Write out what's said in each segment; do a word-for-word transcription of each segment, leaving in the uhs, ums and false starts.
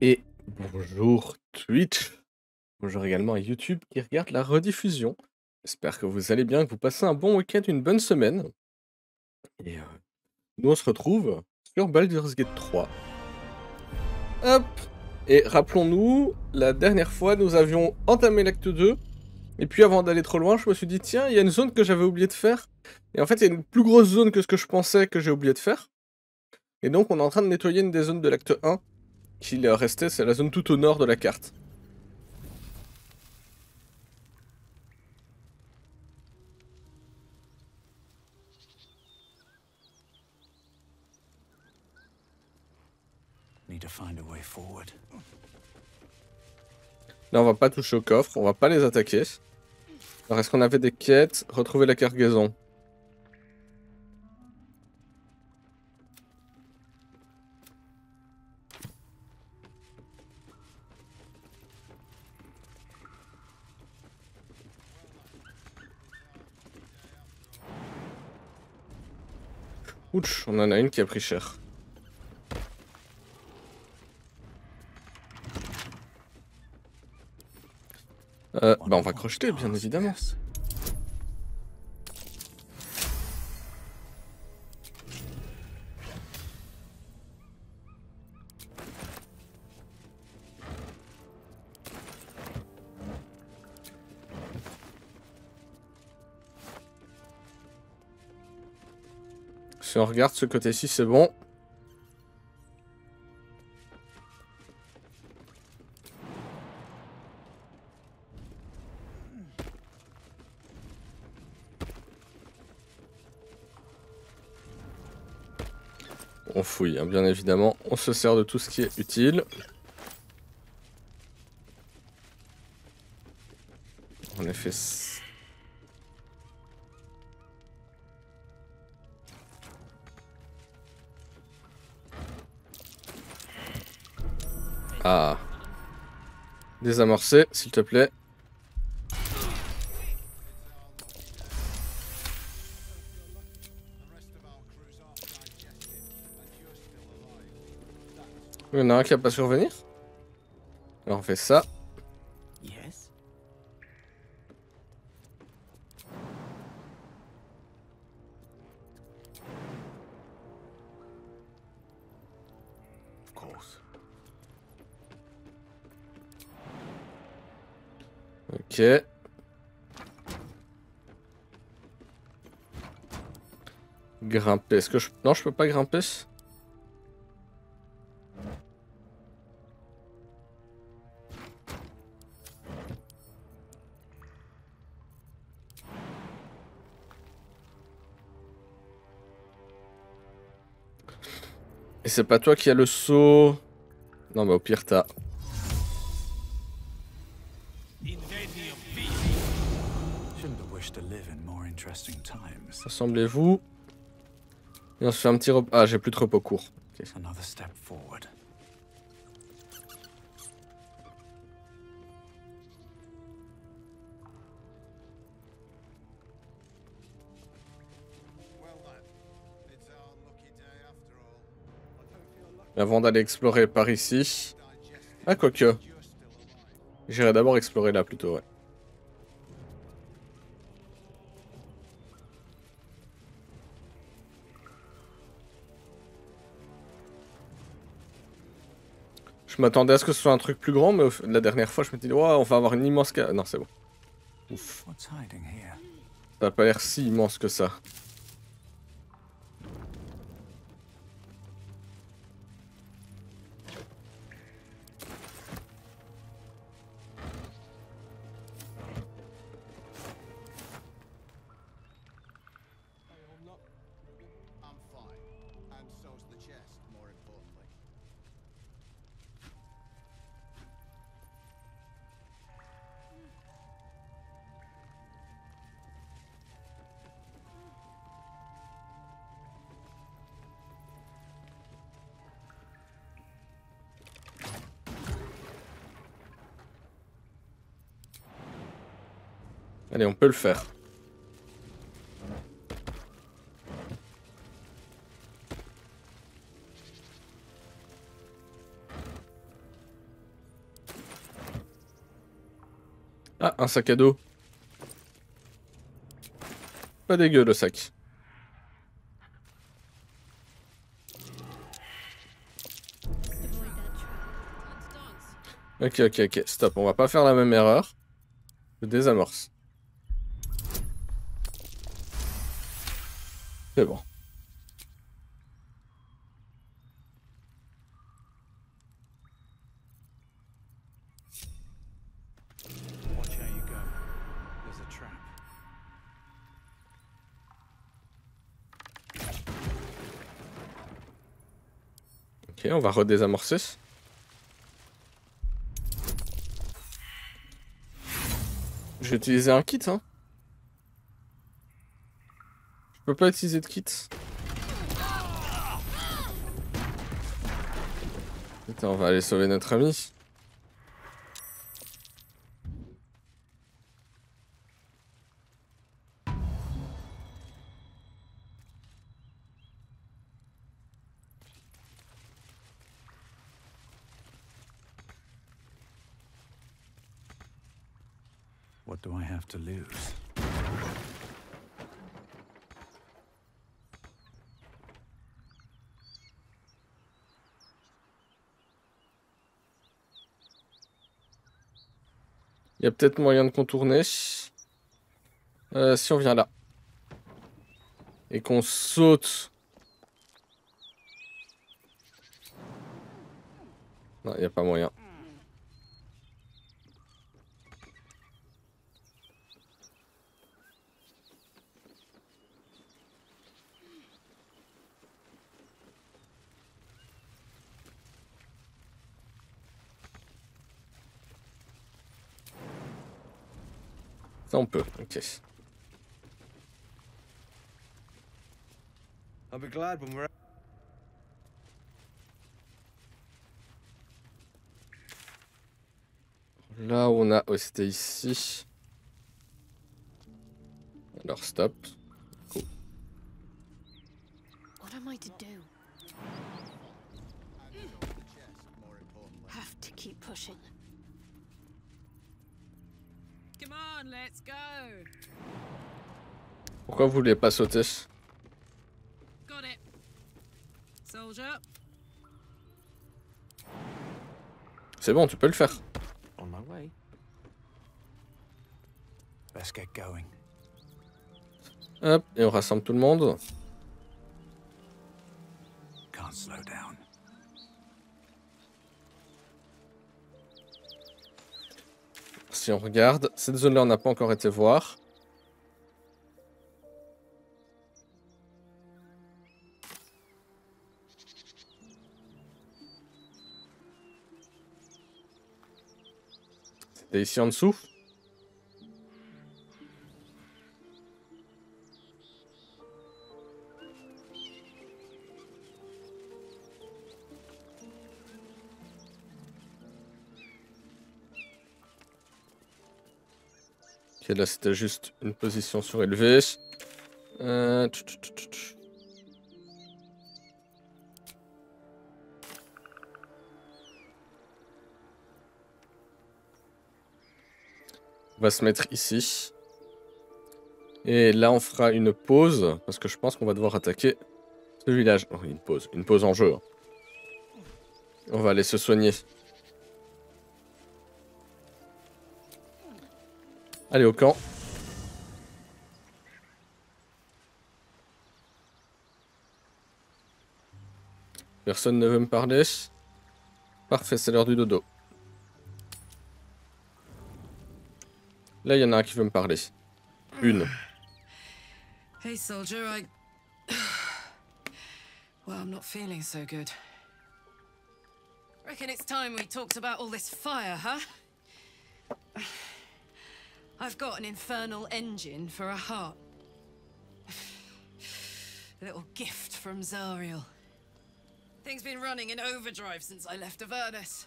Et bonjour Twitch, bonjour également à YouTube qui regarde la rediffusion. J'espère que vous allez bien, que vous passez un bon week-end, une bonne semaine. Et euh, nous on se retrouve sur Baldur's Gate trois. Hop. Et rappelons-nous, la dernière fois nous avions entamé l'acte deux. Et puis avant d'aller trop loin, je me suis dit tiens, il y a une zone que j'avais oublié de faire. Et en fait, il y a une plus grosse zone que ce que je pensais que j'ai oublié de faire. Et donc on est en train de nettoyer une des zones de l'acte un. Qu'il restait, c'est la zone tout au nord de la carte. Là, on va pas toucher au coffre, on va pas les attaquer. Alors, est-ce qu'on avait des quêtes? Retrouver la cargaison. Ouch, on en a une qui a pris cher. Euh, bah on va crocheter, bien évidemment. Si on regarde ce côté-ci, c'est bon. On fouille, hein, bien évidemment. On se sert de tout ce qui est utile. On a fait ça. Ah. Désamorcer, s'il te plaît. Il y en a un qui a pas survenir. Alors on fait ça. Yes. Of course. Ok. Grimper. Est-ce que je... Non, je peux pas grimper. Et c'est pas toi qui a le saut. Non, bah au pire, t'as... Rassemblez-vous. Et on se fait un petit repas. Ah, j'ai plus de repos court. Okay. Avant d'aller explorer par ici. Ah, quoique. J'irai d'abord explorer là plutôt, ouais. Je m'attendais à ce que ce soit un truc plus grand, mais la dernière fois, je me disais, waouh, on va avoir une immense cave. Non, c'est bon. Ouf. Ça a pas l'air si immense que ça. Allez, on peut le faire. Ah, un sac à dos. Pas dégueu le sac. Ok, ok, ok, stop, on va pas faire la même erreur. Je désamorce. C'est bon. Ok, on va redésamorcer. J'ai utilisé un kit, hein. Je peux pas utiliser de kit. Putain, on va aller sauver notre ami. To lose. Il y a peut-être moyen de contourner euh, si on vient là et qu'on saute. Non, il n'y a pas moyen. On peut, ok. Là on a... Oh, c'était ici. Alors stop. Cool. Pourquoi vous voulez pas sauter? C'est bon, tu peux le faire. Hop, et on rassemble tout le monde. Si on regarde, cette zone-là, on n'a pas encore été voir. C'était ici en dessous. Ok, là c'était juste une position surélevée. Euh... On va se mettre ici. Et là on fera une pause, parce que je pense qu'on va devoir attaquer ce village. Oh, une pause, une pause en jeu. On va aller se soigner. Allez au camp. Personne ne veut me parler. Parfait, c'est l'heure du dodo. Là, il y en a un qui veut me parler. Une. Hey soldier, I... Well, I'm not feeling so good. Reckon it's time we talked about all this fire, huh? I've got an infernal engine for a heart. A little gift from Zariel. Thing's been running in overdrive since I left Avernus.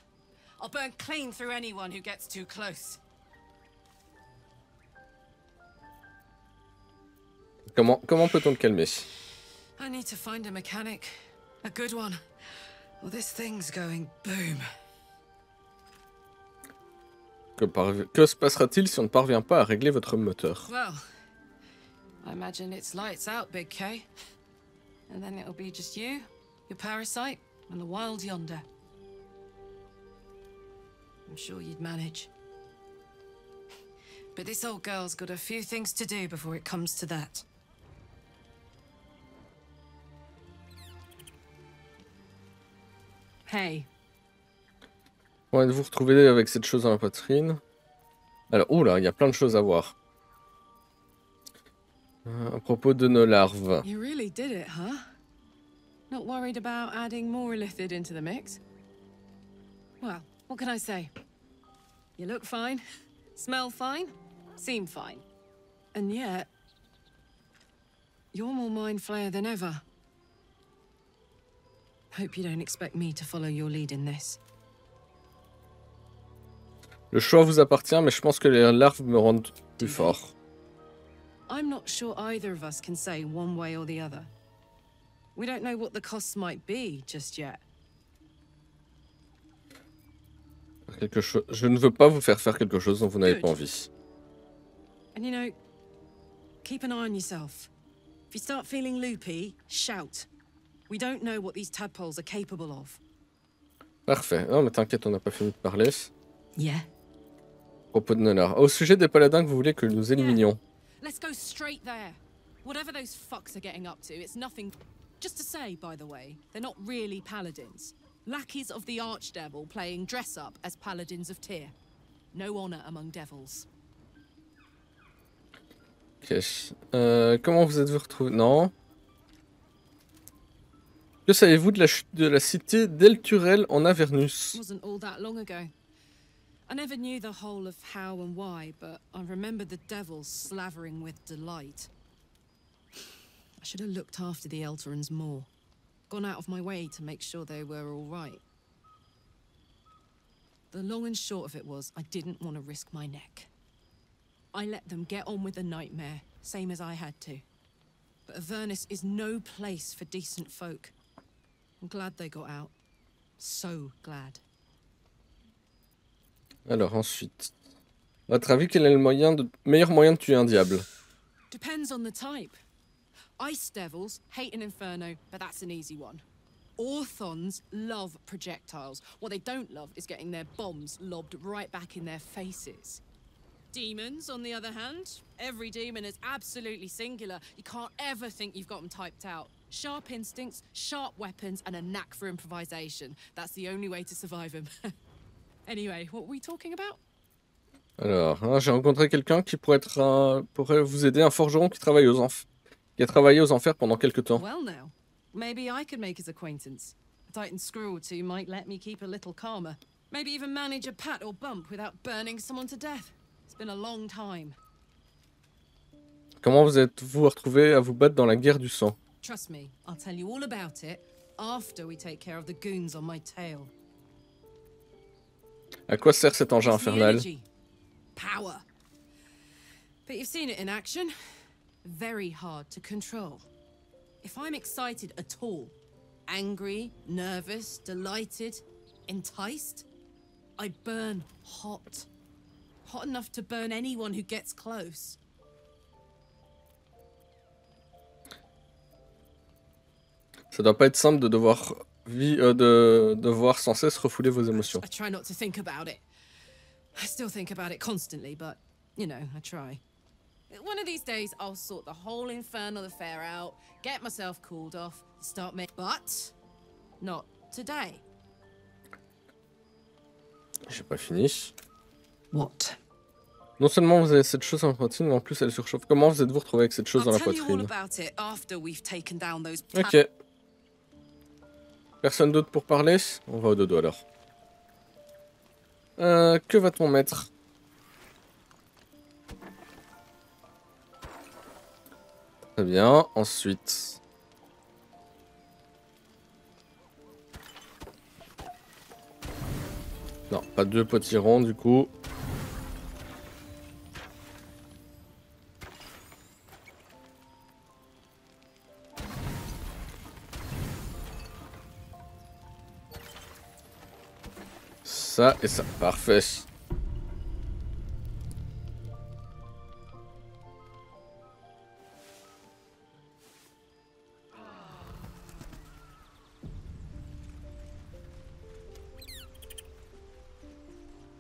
I'll burn clean through anyone who gets too close. Comment, comment peut-on le calmer? I need to find a mechanic. A good one. Well, this thing's going boom. Que, par... que se passera-t-il si on ne parvient pas à régler votre moteur? Well, I imagine it's lights out, Big K. And then it'll be just you, your parasite, and the wild yonder. I'm sure you'd manage. But this old girl's got a few things to do before it comes to that. Hey. Bon, êtes-vous retrouvé avec cette chose dans la poitrine? Alors, oh là, il y a plein de choses à voir. Euh, à propos de nos larves. You really did it, huh? Not worried about adding more lithid into the mix? Well, what can I say? You look fine, smell fine, seem fine. And yet, you're more mind flayer than ever. Hope you don't expect me to follow your lead in this. Le choix vous appartient, mais je pense que les larves me rendent plus fort. I'm not sure either of us can say one way or the other. We don't know what the costs might be just yet. Quelque chose. Je ne veux pas vous faire faire quelque chose dont vous n'avez pas envie. And you know, keep an eye on yourself. If you start feeling loopy, shout. We don't know what these tadpoles are capable of. Parfait. Non, mais t'inquiète, on n'a pas fini de parler. Yeah. Propos de Nolar. Au sujet des paladins que vous voulez que nous éliminions. Let's go straight there. Whatever those fucks are getting up to, it's nothing. Just to say, by the way, they're not really paladins. Lackeys of the Archdevil playing dress up as paladins of Tyr. No honor among devils. Ok. Euh, comment vous êtes-vous retrouvés? Non. Que savez-vous de la chute de la cité d'Elturel en Avernus? Wasn't all that long ago. I never knew the whole of how and why, but I remember the devils slavering with delight. I should have looked after the Elturans more. Gone out of my way to make sure they were all right. The long and short of it was I didn't want to risk my neck. I let them get on with the nightmare, same as I had to. But Avernus is no place for decent folk. I'm glad they got out. So glad. Alors ensuite, à votre avis, quel est le moyen de... meilleur moyen de tuer un diable? Depends on the type. Ice devils hate an inferno, but that's an easy one. Orthons love projectiles. What they don't love is getting their bombs lobbed right back in their faces. Demons, on the other hand, every demon is absolutely singular. You can't ever think you've got them typed out. Sharp instincts, sharp weapons, and a knack for improvisation. That's the only way to survive him. Anyway, what were we talking about? Alors, hein, j'ai rencontré quelqu'un qui pourrait être un, pourrait vous aider, un forgeron qui travaille aux enfers, qui a travaillé aux enfers pendant quelque temps. Well now, maybe I could make his acquaintance. A Titan screw or two might let me keep a little calmer. Maybe even manage a pat or bump without burning someone to death. It's been a long time. Comment vous êtes-vous retrouvé à vous battre dans la guerre du sang? Trust me, I'll tell you all about it after we take care of the goons on my tail. À quoi sert cet engin infernal? Power. But you've seen it in action. Very hard to control. If I'm excited at all, angry, nervous, delighted, enticed, I burn hot. Hot enough to burn anyone who gets close. Ça doit pas être simple de devoir vie euh, de devoir sans cesse refouler vos émotions. I try not to think about it. I still think about it constantly, but you know, I try. One of these days I'll sort the whole infernal affair out, get myself cooled off, start making. But not today. J'ai pas fini. What? Non seulement vous avez cette chose en poitrine, mais en plus elle surchauffe. Comment vous êtes-vous retrouvé avec cette chose dans la poitrine? Ok. Personne d'autre pour parler? On va au dodo alors. Euh, que va-t-on mettre? Très bien, ensuite... Non, pas deux potirons du coup. Ça et ça, parfait.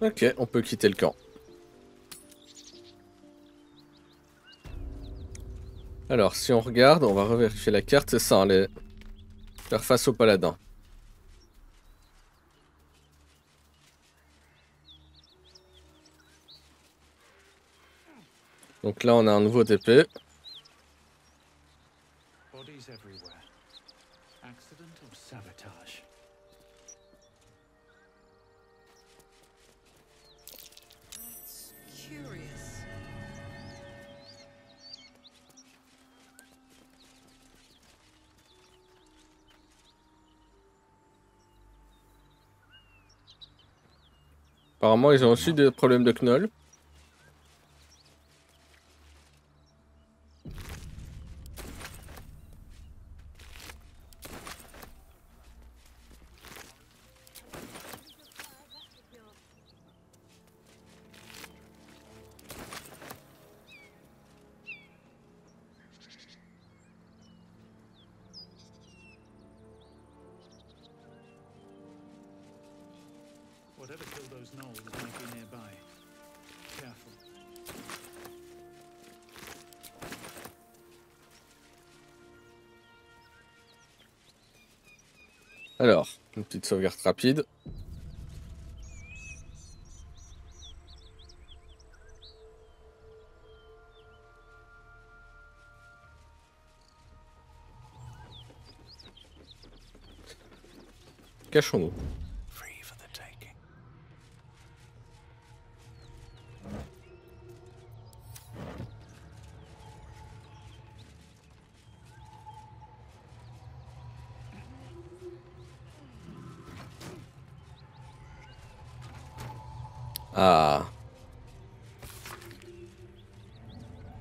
Ok, on peut quitter le camp. Alors, si on regarde, on va revérifier la carte, c'est ça, les... faire face au paladin. Donc là, on a un nouveau T P. Apparemment, ils ont aussi des problèmes de knoll. Alors, une petite sauvegarde rapide. Cachons-nous.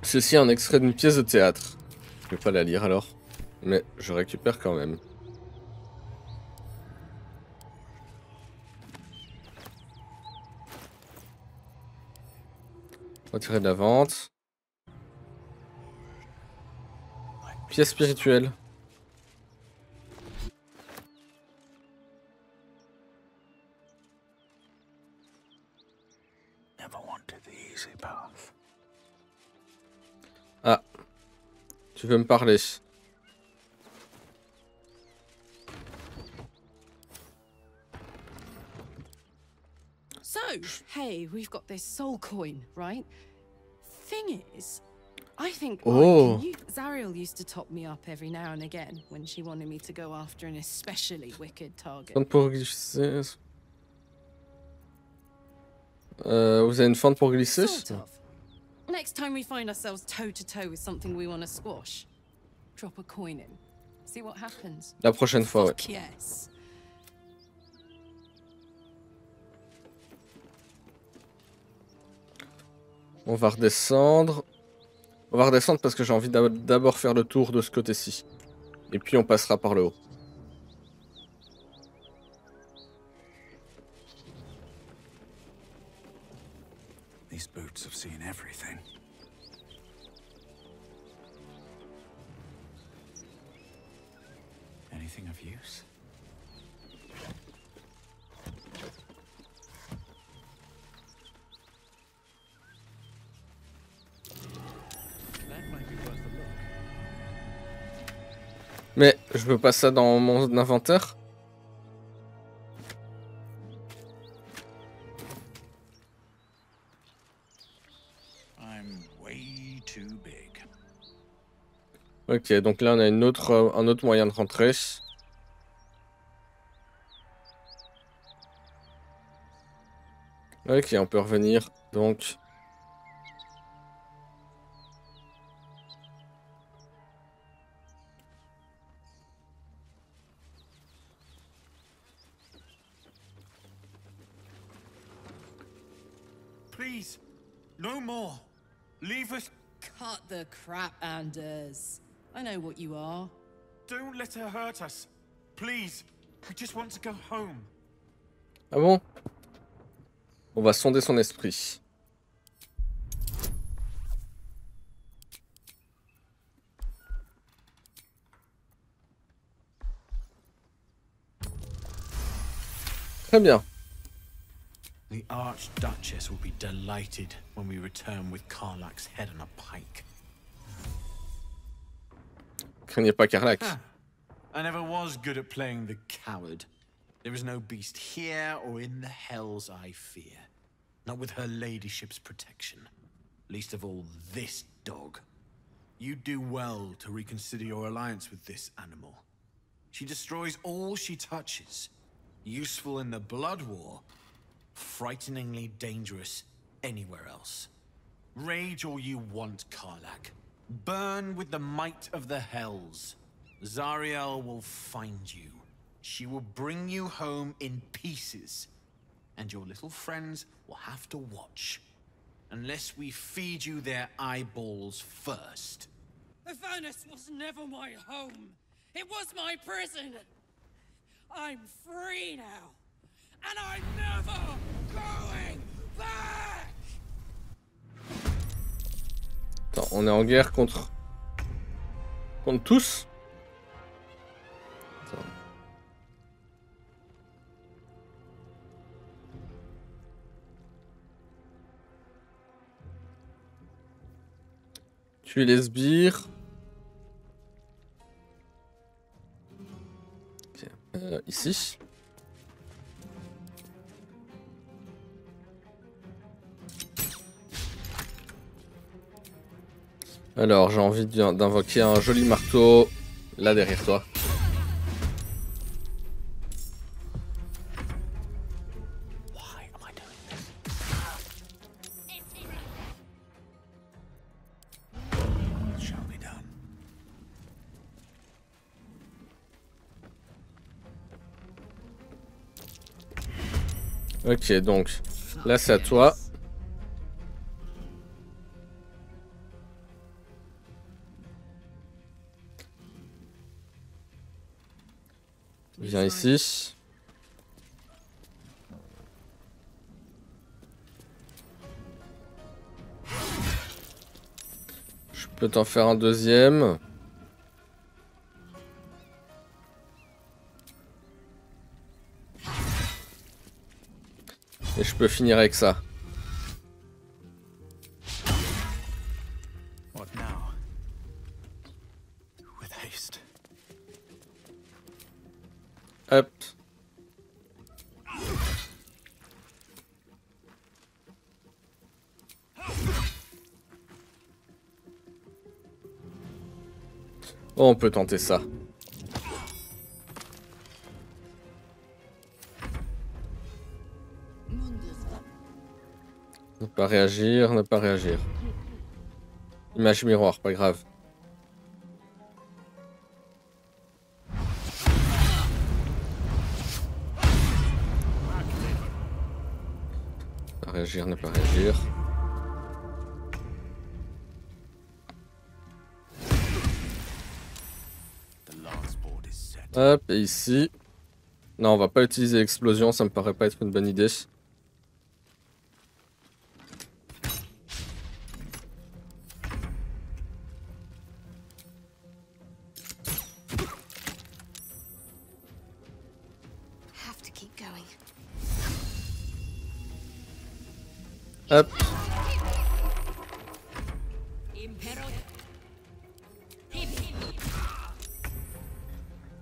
Ceci est un extrait d'une pièce de théâtre. Je ne vais pas la lire alors, mais je récupère quand même. Retirer de la vente. Pièce spirituelle. Tu veux me parler? So, hey, we've got this soul coin, right? Thing is, I think oh. Mike, Zariel used to top me up every now and again when she wanted me to go after an especially wicked target. Euh, vous avez une fente pour glisser? Next time we find ourselves toe to toe with something we want to squash, drop a coin in. See what happens. La prochaine fois, fuck ouais. Yes. On va redescendre. On va redescendre parce que j'ai envie d'abord faire le tour de ce côté-ci. Et puis on passera par le haut. These boots have seen everything. Anything of use? That might be worth a look. Mais je veux pas ça dans mon inventaire. Ok, donc là on a une autre, euh, un autre moyen de rentrer. Ok, on peut revenir, donc... Please, no more. Leave us... Cut the crap, Anders. I know what you are. Don't let her hurt us. Please. We just want to go home. Ah bon? On va sonder son esprit. Très bien. The Archduchess will be delighted when we return with Karlach's head on a pike. Craignez pas Karlach. Ah, I never was good at playing the coward. There is no beast here or in the hells I fear. Not with her ladyship's protection. Least of all this dog. You do well to reconsider your alliance with this animal. She destroys all she touches. Useful in the blood war. Frighteningly dangerous anywhere else. Rage all you want, Karlach. Burn with the might of the hells. Zariel will find you. She will bring you home in pieces. And your little friends will have to watch. Unless we feed you their eyeballs first. Avernus was never my home. It was my prison! I'm free now! And I'm never going back! Attends, on est en guerre contre... contre tous? Attends. Tuer les sbires... Euh, ici. Alors, j'ai envie d'invoquer un joli marteau là derrière toi. Ok, donc là c'est à toi. Viens ici. Je peux t'en faire un deuxième. Et je peux finir avec ça. Hop. On peut tenter ça. Pas réagir, ne pas réagir. Image miroir, pas grave. Pas réagir, ne pas réagir. Hop, et ici. Non, on va pas utiliser l'explosion, ça me paraît pas être une bonne idée. Hop.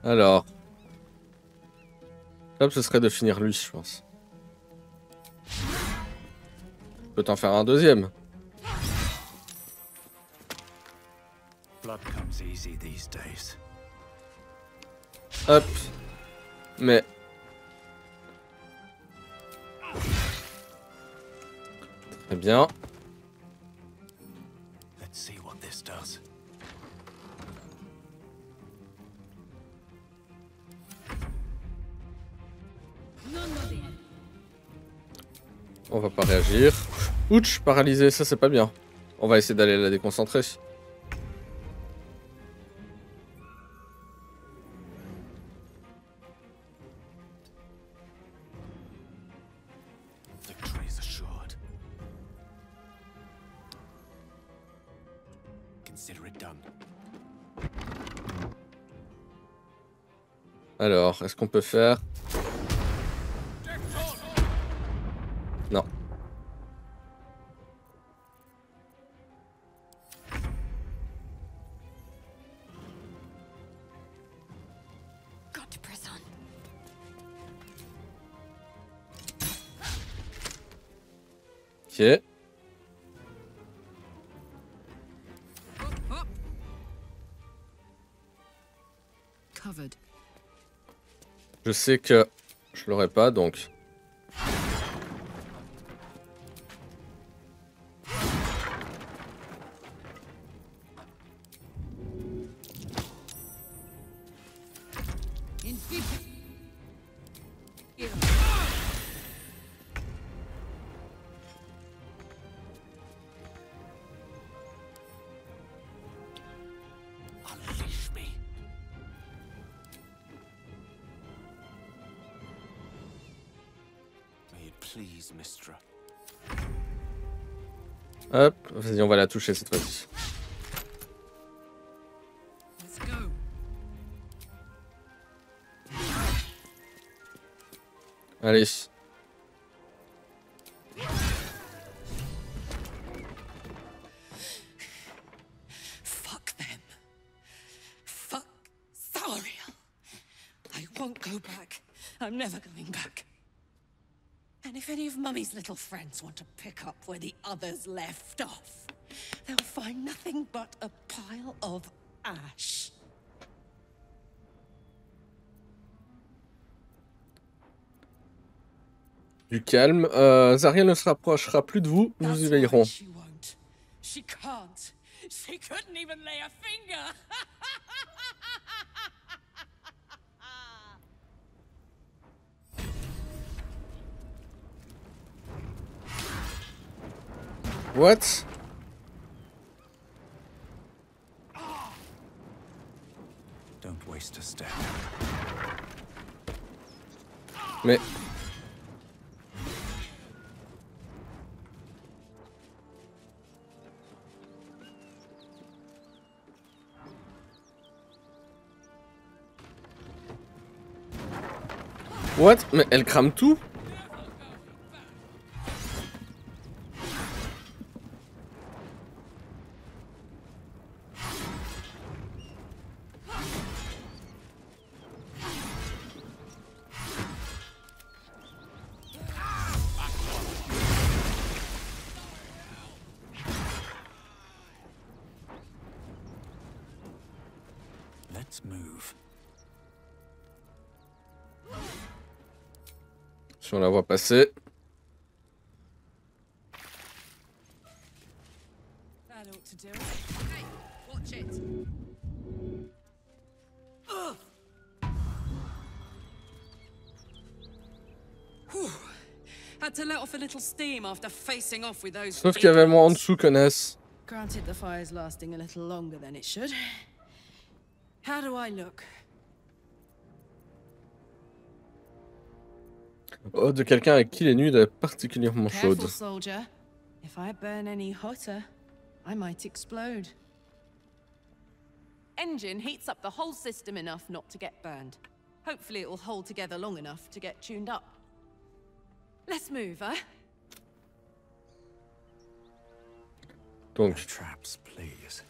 Alors. Hop, ce serait de finir lui, je pense. Je peux t'en faire un deuxième. Hop. Mais... Très bien. On va pas réagir. Ouch, paralysé, ça c'est pas bien. On va essayer d'aller la déconcentrer. Alors, est-ce qu'on peut faire Ok. Je sais que je l'aurai pas, donc... Hop, vas-y, on va la toucher cette fois-ci. Allez. Fuck them. Fuck Zariel. I won't go back. I'm never going back. And if any of Mummy's little friends want to pick up where the others left off, they'll find nothing but a pile of ash. Du calme. Euh, Zariel ne se rapprochera plus de vous, nous y veillerons. What? Don't waste a step. Mais what? Mais elle crame tout? Si on la voit passer. Sauf qu'il y avait moins en dessous que Ness. Granted, the fire's lasting a little longer than it should. How do I look? Oh, de quelqu'un avec qui les nuits étaient particulièrement chaudes. If I burn any hotter, I might explode. Engine heats up the whole system enough not to get burned. Hopefully it will hold together long enough to get tuned up. Let's move, huh? Donc traps, please.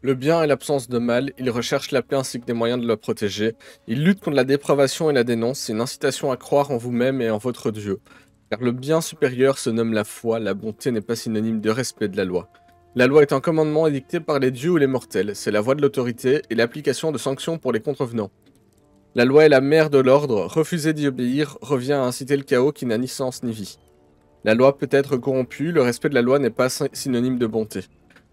Le bien et l'absence de mal, il recherche la paix ainsi que des moyens de la protéger. Il lutte contre la dépravation et la dénonce, c'est une incitation à croire en vous-même et en votre Dieu. Car le bien supérieur se nomme la foi, la bonté n'est pas synonyme de respect de la loi. La loi est un commandement édicté par les dieux ou les mortels, c'est la voie de l'autorité et l'application de sanctions pour les contrevenants. La loi est la mère de l'ordre, refuser d'y obéir revient à inciter le chaos qui n'a ni sens ni vie. La loi peut être corrompue, le respect de la loi n'est pas synonyme de bonté.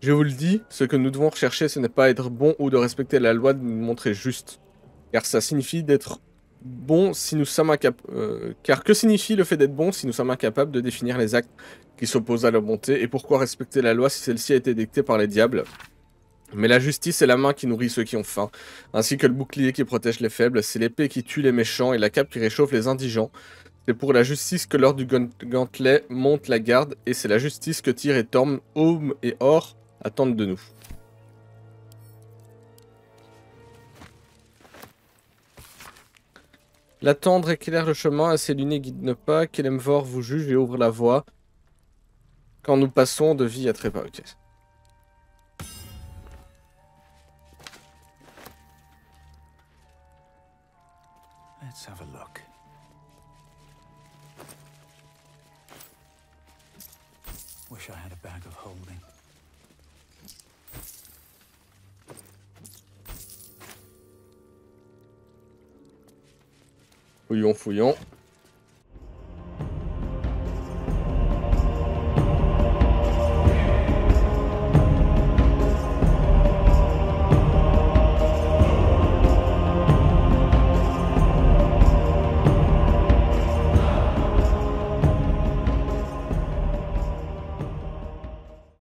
Je vous le dis, ce que nous devons rechercher, ce n'est pas être bon ou de respecter la loi de nous montrer juste. Car ça signifie d'être bon si nous sommes incapables... Euh, car que signifie le fait d'être bon si nous sommes incapables de définir les actes qui s'opposent à la bonté? Et pourquoi respecter la loi si celle-ci a été dictée par les diables? Mais la justice est la main qui nourrit ceux qui ont faim, ainsi que le bouclier qui protège les faibles, c'est l'épée qui tue les méchants et la cape qui réchauffe les indigents. C'est pour la justice que l'ordre du gantelet monte la garde, et c'est la justice que Tyr et Torm, Home et Or... attendent de nous. L'attendre éclaire le chemin, assez luné guide ne pas, Kelemvor vous juge et ouvre la voie. Quand nous passons de vie à trépas, ok. Let's have a look. Wish I had a bag of holding. Fouillons, fouillons.